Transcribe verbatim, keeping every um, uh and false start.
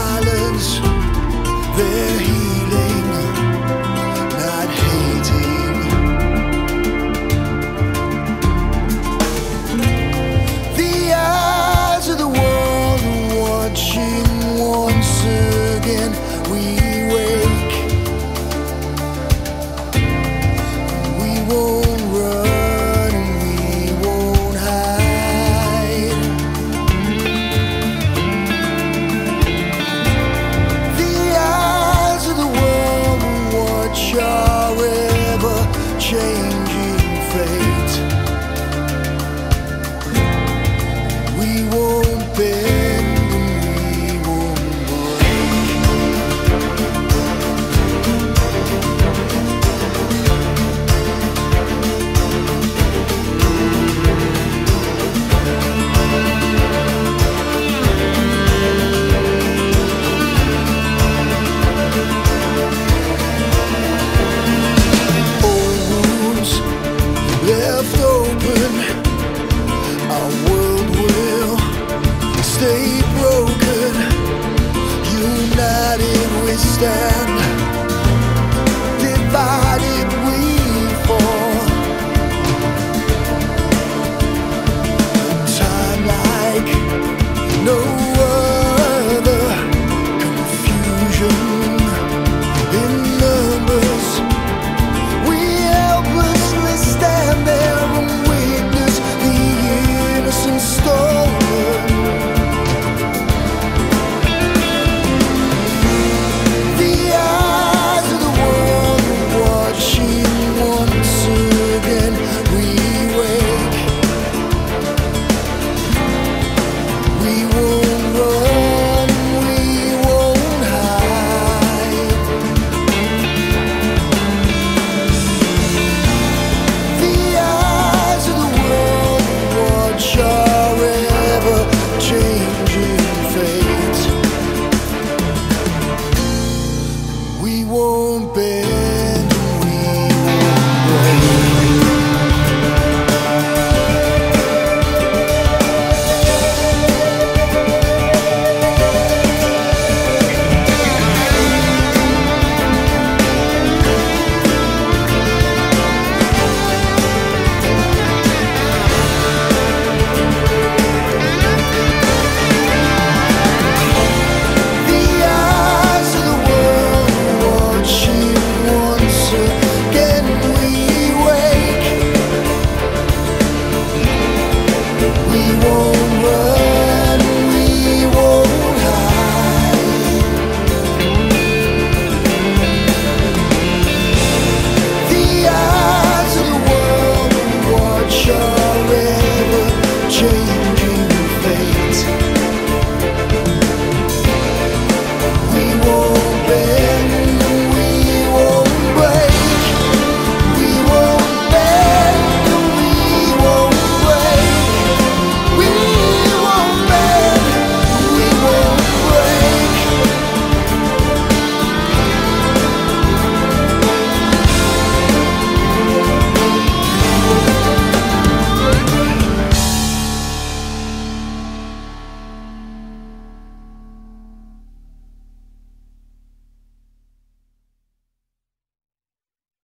silence, they're healing, not hating. The eyes of the world are watching once again. We wake, we won't. Left open, our world will stay broken. United we stand, divided